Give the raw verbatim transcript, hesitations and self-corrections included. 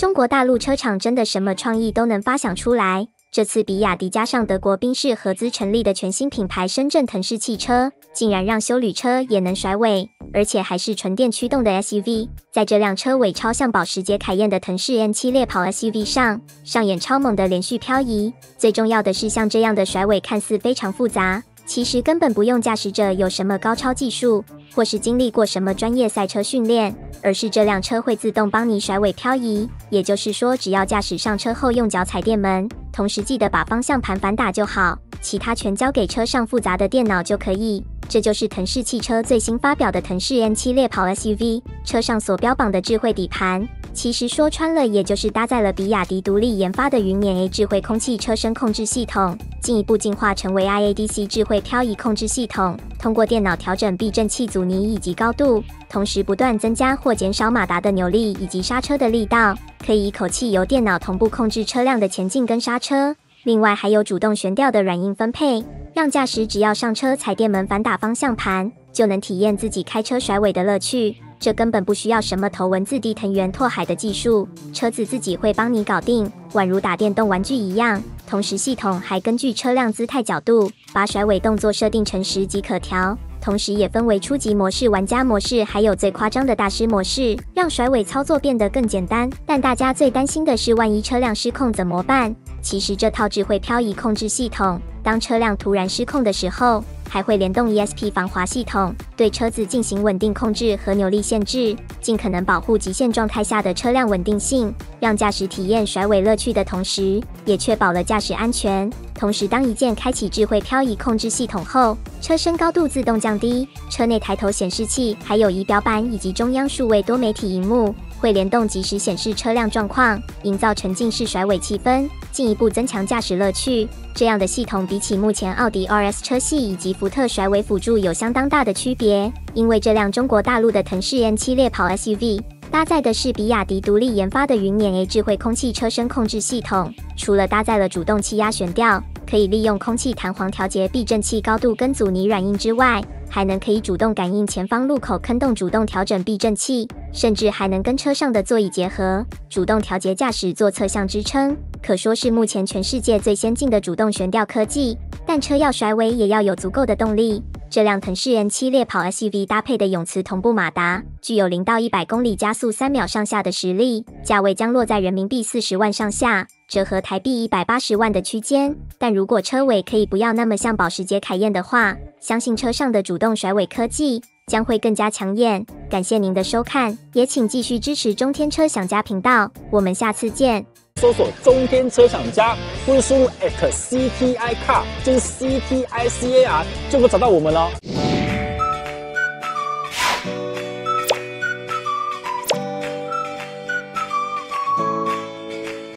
中国大陆车厂真的什么创意都能发想出来。这次比亚迪加上德国宾士合资成立的全新品牌深圳腾势汽车，竟然让休旅车也能甩尾，而且还是纯电驱动的 S U V。在这辆车尾超像保时捷凯宴的腾势 M 七 猎跑 S U V 上，上演超猛的连续漂移。最重要的是，像这样的甩尾看似非常复杂，其实根本不用驾驶者有什么高超技术，或是经历过什么专业赛车训练，而是这辆车会自动帮你甩尾漂移。也就是说，只要驾驶上车后用脚踩电门，同时记得把方向盘反打就好，其他全交给车上复杂的电脑就可以。这就是腾势汽车最新发表的腾势 M 七 猎跑 S U V， 车上所标榜的智慧底盘，其实说穿了也就是搭载了比亚迪独立研发的云免 A 智慧空气车身控制系统，进一步进化成为 I A D C 智慧漂移控制系统，通过电脑调整避震器阻尼以及高度，同时不断增加或减少马达的扭力以及刹车的力道，可以一口气由电脑同步控制车辆的前进跟刹车。另外还有主动悬吊的软硬分配，让驾驶只要上车踩电门反打方向盘，就能体验自己开车甩尾的乐趣。这根本不需要什么头文字 D 藤原拓海的技术，车子自己会帮你搞定，宛如打电动玩具一样。同时系统还根据车辆姿态角度，把甩尾动作设定成十级可调，同时也分为初级模式、玩家模式，还有最夸张的大师模式，让甩尾操作变得更简单。但大家最担心的是，万一车辆失控怎么办？其实这套智慧漂移控制系统，当车辆突然失控的时候，还会联动 E S P 防滑系统，对车子进行稳定控制和扭力限制，尽可能保护极限状态下的车辆稳定性，让驾驶体验甩尾乐趣的同时，也确保了驾驶安全。同时，当一键开启智慧漂移控制系统后，车身高度自动降低，车内抬头显示器、还有仪表板以及中央数位多媒体荧幕会联动及时显示车辆状况，营造沉浸式甩尾气氛，进一步增强驾驶乐趣。这样的系统比起目前奥迪 R S 车系以及福特甩尾辅助有相当大的区别，因为这辆中国大陆的腾势 M 七 猎跑 S U V 搭载的是比亚迪独立研发的云免 A 智慧空气车身控制系统，除了搭载了主动气压悬吊，可以利用空气弹簧调节避震器高度跟阻尼软硬之外，还能可以主动感应前方路口坑洞，主动调整避震器，甚至还能跟车上的座椅结合，主动调节驾驶座侧向支撑，可说是目前全世界最先进的主动悬吊科技。但车要甩尾也要有足够的动力，这辆腾势 M 七 猎跑 S U V 搭配的永磁同步马达，具有零到一百公里加速三秒上下的实力，价位将落在人民币四十万上下，折合台币一百八十万的区间。但如果车尾可以不要那么像保时捷凯宴的话，相信车上的主动甩尾科技将会更加抢眼。感谢您的收看，也请继续支持中天车享家频道，我们下次见。搜索中天车享家，微信 at C T I Car， 就是 C T I C A R， 就能找到我们了。